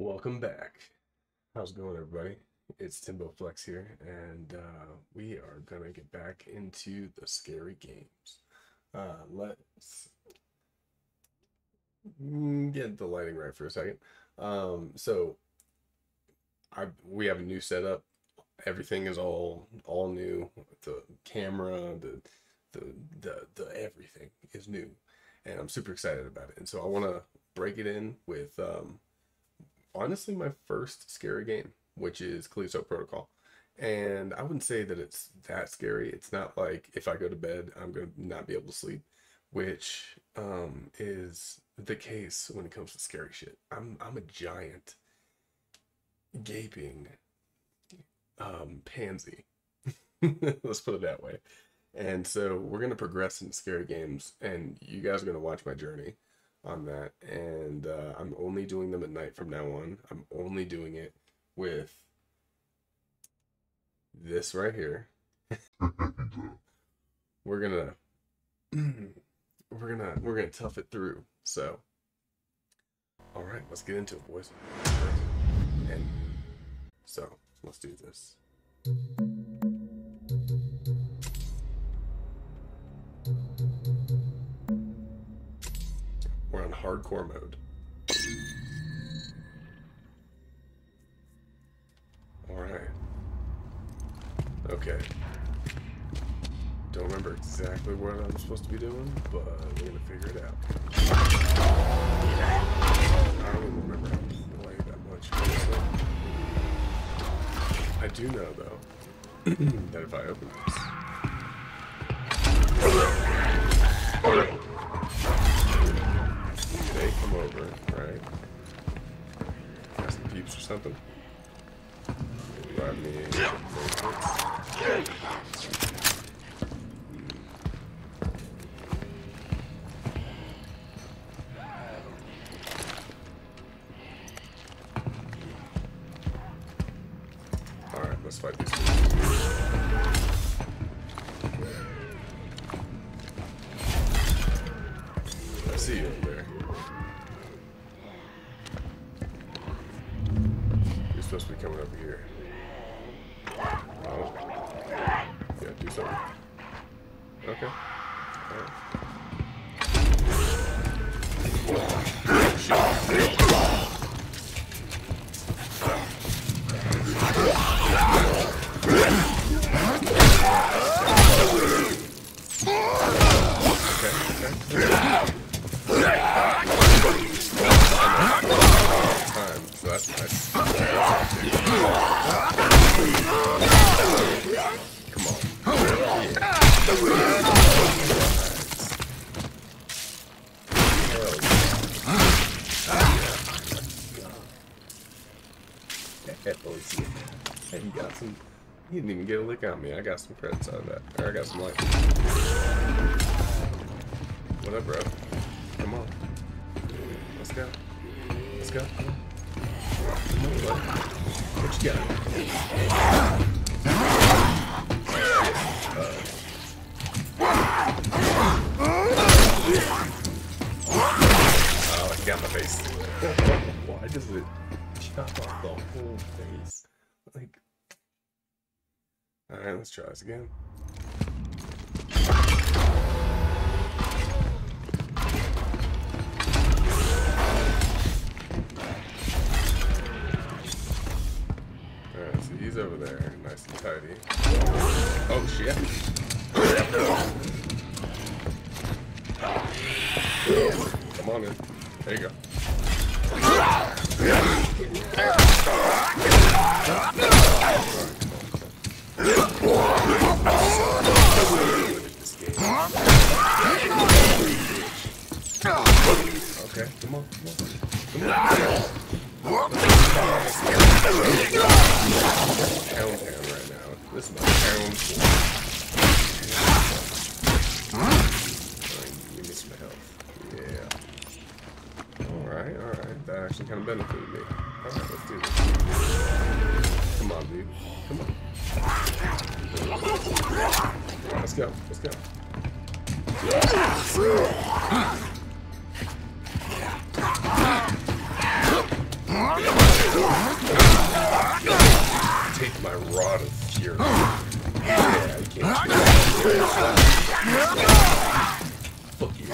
Welcome back. How's it going, everybody? It's itsTimboFlex here, and we are gonna get back into the scary games. Let's get the lighting right for a second. So we have a new setup. Everything is all new. The camera, the everything is new, and I'm super excited about it. And so I want to break it in with honestly my first scary game, which is Callisto Protocol. And I wouldn't say that it's that scary. It's not like if I go to bed I'm gonna not be able to sleep, which is the case when it comes to scary shit. I'm a giant gaping pansy. Let's put it that way. And so we're gonna progress in scary games, and you guys are gonna watch my journey on that. And I'm only doing them at night from now on. I'm only doing it with this right here. we're gonna tough it through. So all right, let's get into it, boys. And so let's do this. We're on hardcore mode. Alright. Okay. Don't remember exactly what I'm supposed to be doing, but we're gonna figure it out. I don't even remember how to play that much, honestly. I do know, though, that if I open this... they come over, right? Got some peeps or something. Alright, let's fight these two. I see you over there. You're supposed to be coming over here. Okay. Alright. Okay. So that's nice. Come on. Yeah. He got some. He didn't even get a lick on me. I got some credits out of that. Or I got some light. What up, bro? Come on. Let's go. Let's go. Come on. What you got? Oh, I got my face. Why does it chop off the whole face? Like. Alright, let's try this again. Alright, so he's over there, nice and tidy. Oh shit. Come on in. There you go. Okay, come on, come on. Come on. Pound down right now. This is my pound. Alright, give me some health. Yeah. Alright. That actually kind of benefited me. Alright, let's do this. Come on, dude. Come on. Let's go, let's go. Yeah. my rod of fury. Yeah, I can't. Fuck you.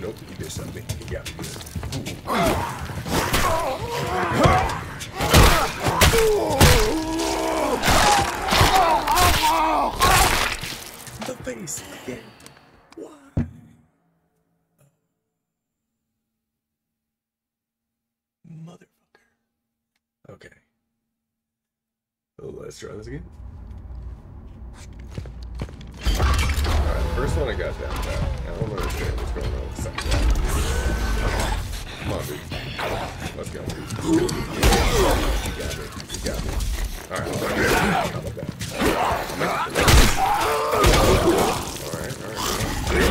Nope, you did something. You got me good. The face again. Why? Motherfucker. Okay. Let's try this again. Alright, first one I got down now. I don't understand what's going on with the second one. Come on, dude. Let's go, dude. You got me. You got me. Alright, how about that? Better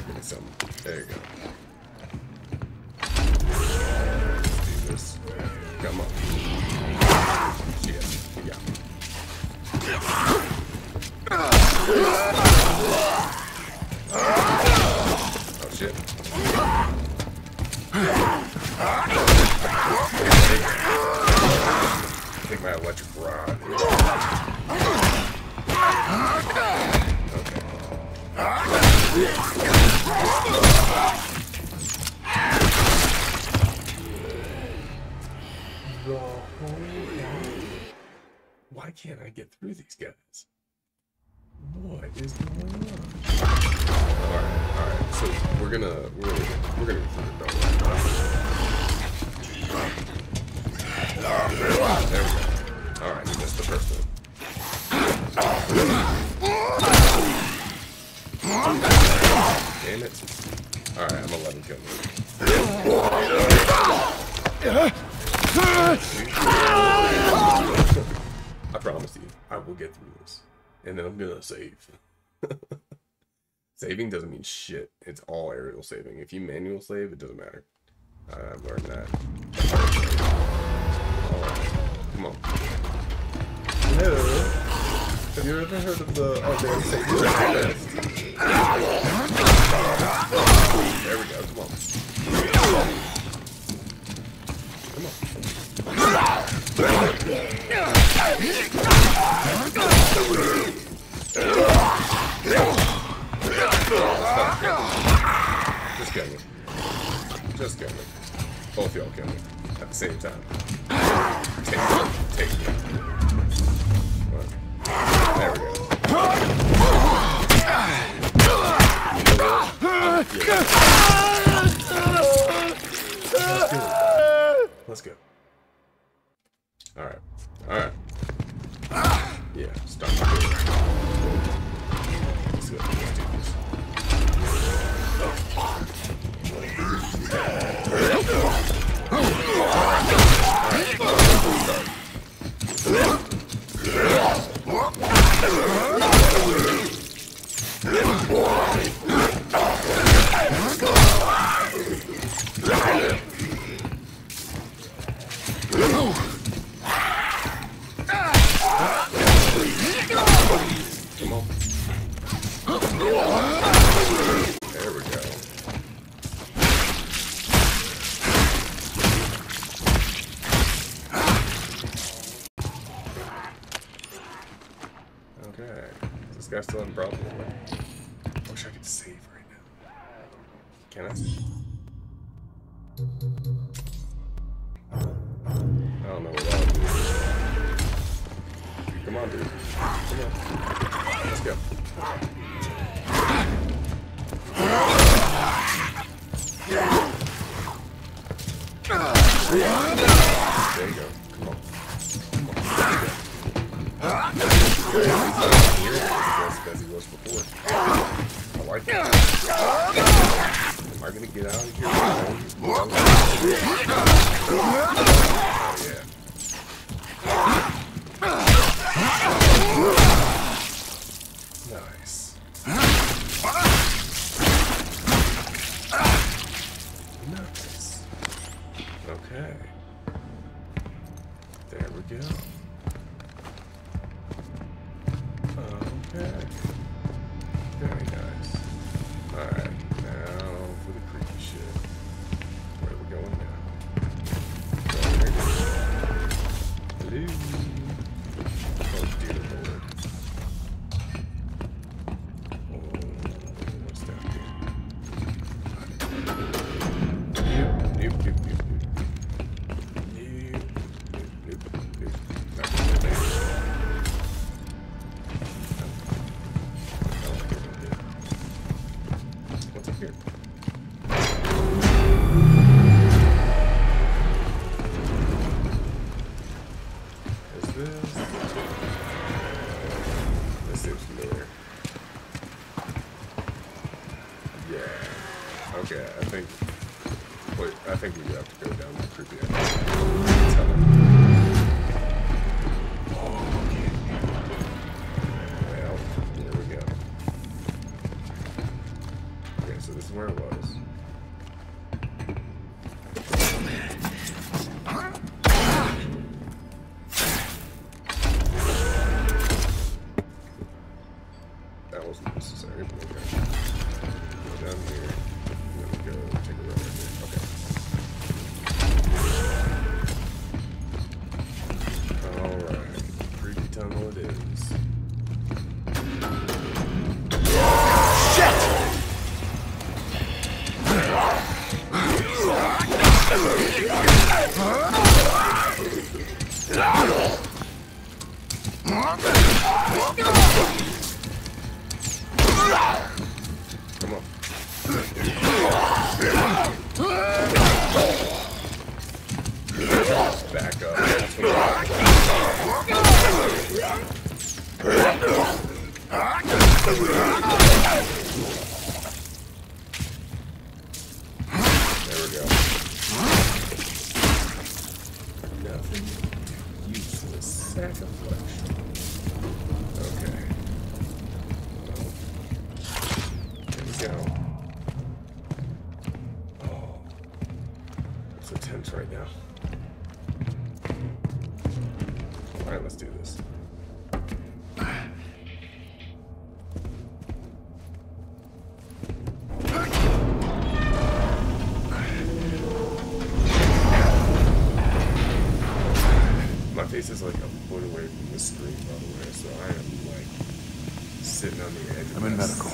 give me some. There you go. Let's do this. Come on. Yes, you got me. Oh shit. Take my electric rod. Okay. Why can't I get through these guys? What is going on? Alright, so we're gonna get through the door. There we go. Alright, we missed the first one. Damn it. Alright, I'm gonna let him kill me. I promise you, I will get through this. And then I'm gonna save. Saving doesn't mean shit. It's all aerial saving. If you manual save, it doesn't matter. I've learned that. Alright, come on. Hello. Have you ever heard of the... Oh, damn, save. There we go, come on. Just get me. Just get me. Both y'all get me. At the same time. Take me. There we go. Let's go. Alright. Alright. Yeah, stop. Let's go. Let's do this. This guy's still in problem. I wish I could save right now. Can I? I don't know what I'll do. Come on, dude. Come on. Let's go. There you go. Come on. Come on. As he was before. I like it. Am I gonna get out of here? Oh, yeah. Nice. we go. Okay. Very nice. Alright, now for the creepy shit. Where are we going now? Oh, there it is. Hello. Oh, dear Lord. Oh, what's down here? Nope, nope, nope, nope. Is like a foot away from the screen, by the way, so I am like sitting on the edge of I'm in medical.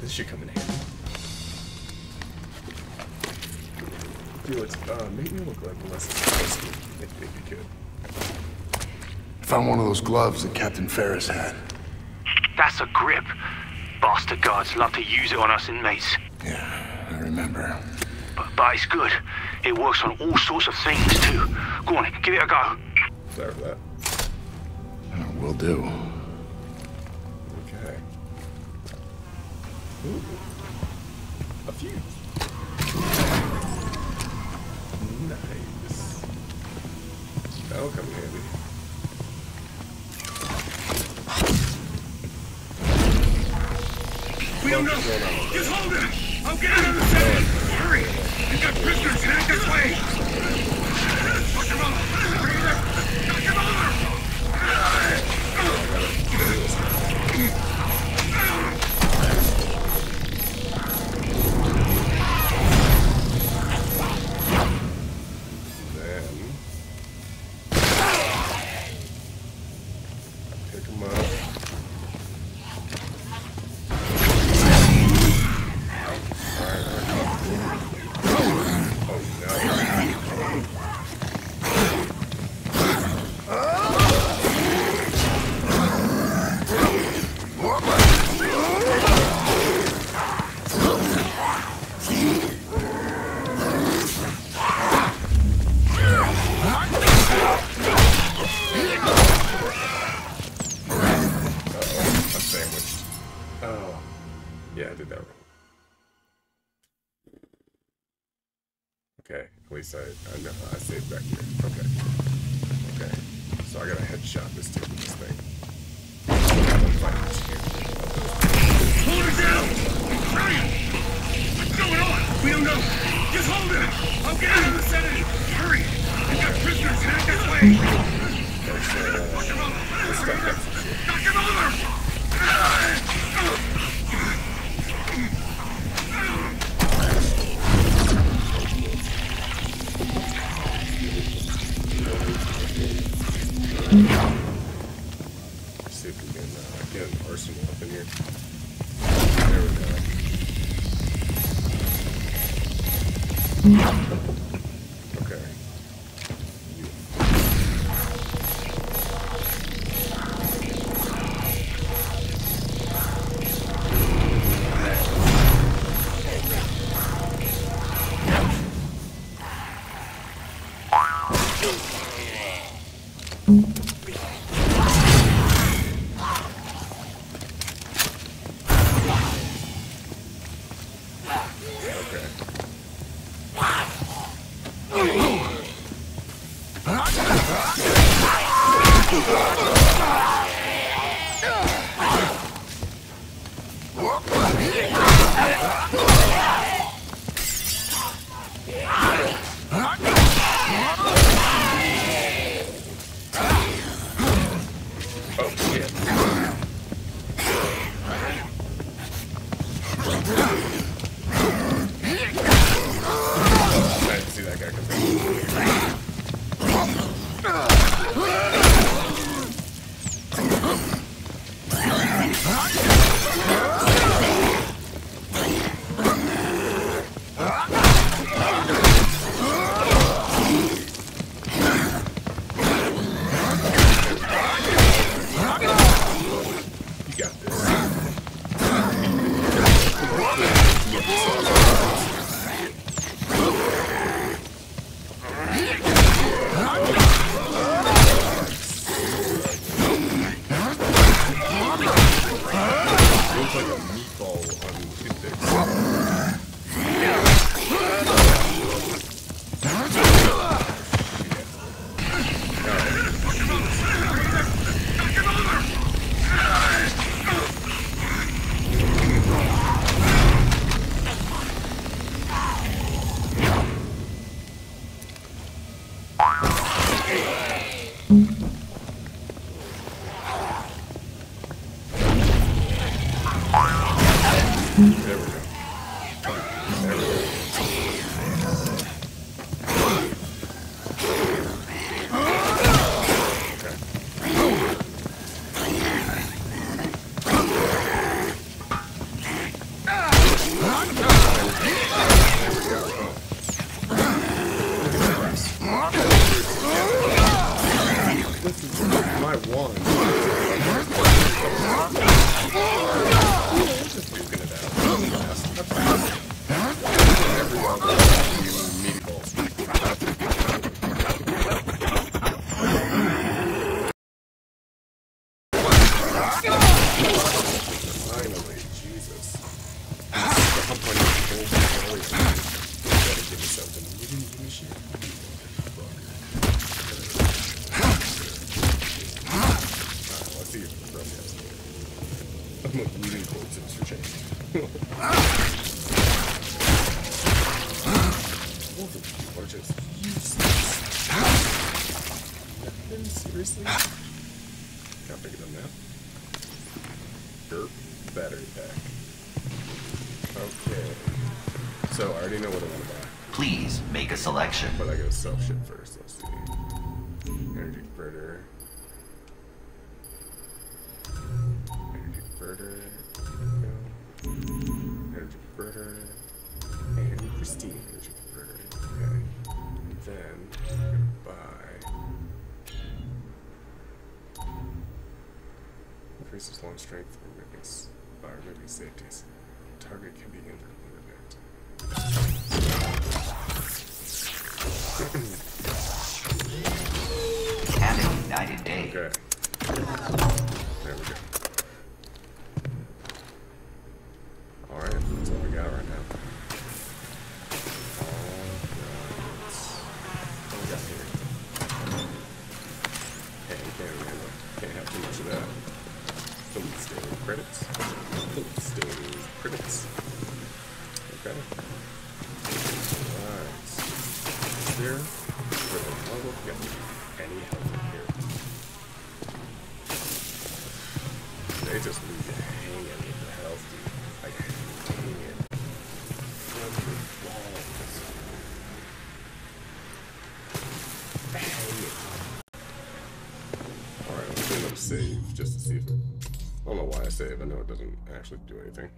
This should come in handy. Dude, it's, make me look like less expensive if you could. I found one of those gloves that Captain Ferris had. That's a grip. Bastard guards love to use it on us inmates. Yeah, I remember. but it's good. It works on all sorts of things too. Go on, give it a go. Sorry for that. Oh, will do. Okay. Ooh. A few. Nice. That'll come handy. We don't know. Just hold it. I'll get out of the city. Hurry. We've got prisoners heading this way. Push him over. Knock him over. Then. Pick him up. Okay, at least I know I saved back here. Okay. Okay. So I gotta headshot this dude with this thing. Hold her down! Hurry up! What's going on? We don't know! Just hold her! I'll get out of the city! Hurry! We've got prisoners heading this way! Push him over! Knock him over! Let's see if we can get an arsenal up in here. There we go. Okay. Or just useless. Captain, seriously? Can't pick it up now. Derp battery pack. Okay. So I already know what I want to buy. Please make a selection. But I gotta sell shit first. Let's see. Energy converter. Energy converter. Energy converter. And pristine energy converter. Okay. And then I'm gonna buy. Increases long strength or weakness. By removing safeties. Target can be injured when attacked. Cabin United Day. Okay. There we go. Alright, that's all we got right now. Alright. What we got here? Hey, can't have too much of that. Filmstain credits. Filmstain credits. Okay. Here, for the level, you got any help in here. They just leave you hanging in the health, dude. Like, hanging it. From the walls. Hang it. Alright, let's end up save, just to see if it... I don't know why I save, I know it doesn't actually do anything.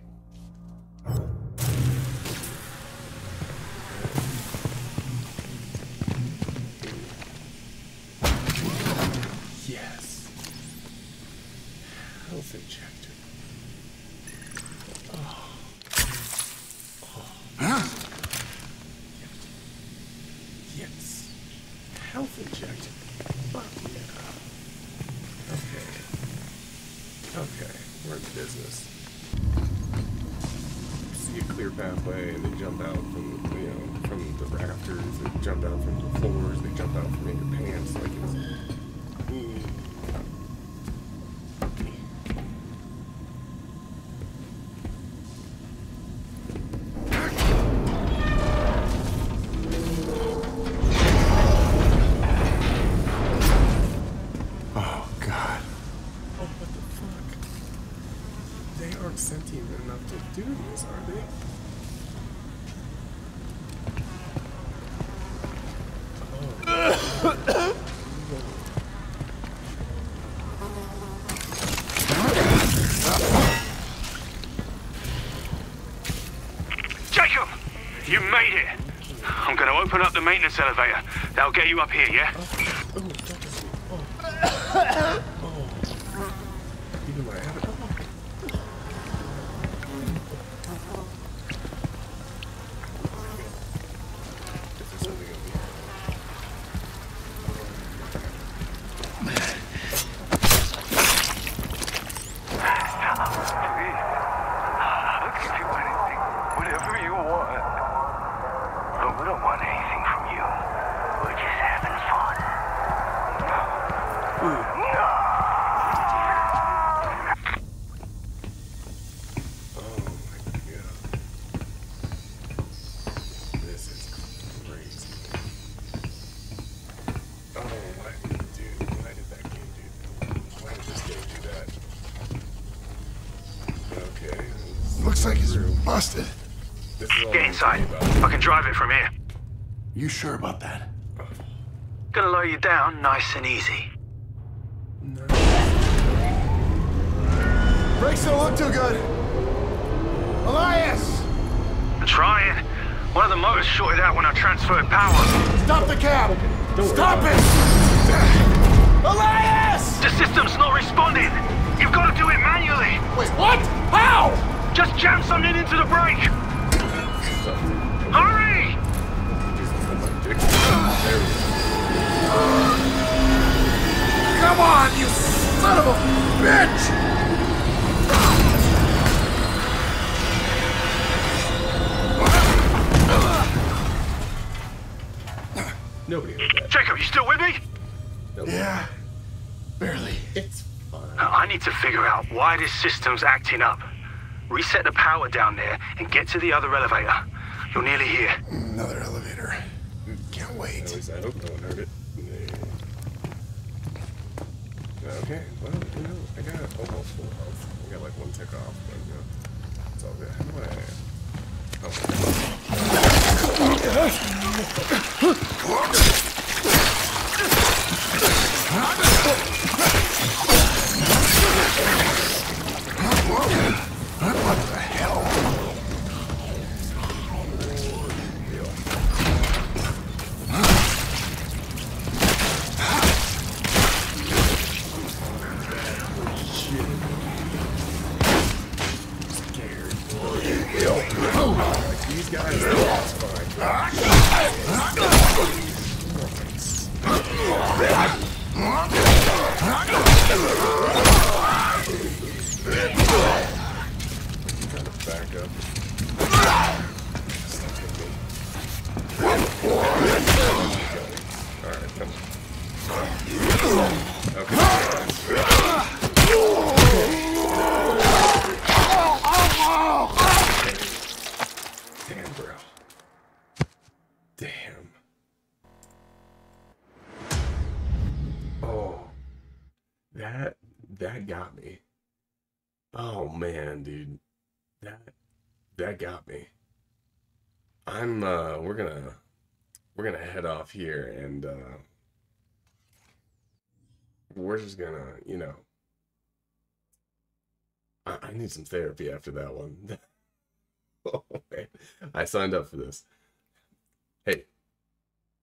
Open up the maintenance elevator. That'll get you up here, yeah? Oh, oh. Oh. Even when I have it. Busted. Get inside. I can drive it from here. You sure about that? Gonna lower you down nice and easy. No. Brakes don't look too good. Elias! I'm trying. One of the motors shorted out when I transferred power. Stop the cab! Stop it! Elias! The system's not responding. You've got to do it manually. Wait, what? How? Just jam something into the brake! Hurry! Come on, you son of a bitch! Nobody heard that. Jacob, you still with me? Nope. Yeah, barely. It's fine. I need to figure out why this system's acting up. Reset the power down there and get to the other elevator. You're nearly here. Another elevator. wait. At least I hope no one heard it. Okay, well, you know, I got almost full health. I got like one tick off, but you know, it's all good. How do I... What the hell? That got me. Oh man, dude, that got me. I'm we're gonna head off here, and we're just gonna, you know, I need some therapy after that one. Oh man, I signed up for this. Hey,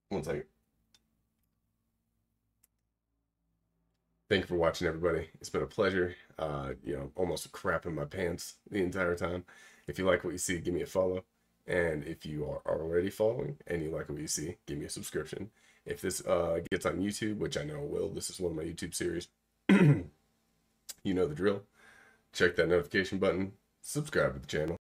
one second. Thank you for watching, everybody. It's been a pleasure. You know, almost crap in my pants the entire time. If you like what you see, give me a follow. And if you are already following and you like what you see, give me a subscription. If this gets on YouTube, which I know it will, this is one of my YouTube series. You know the drill. Check that notification button. Subscribe to the channel.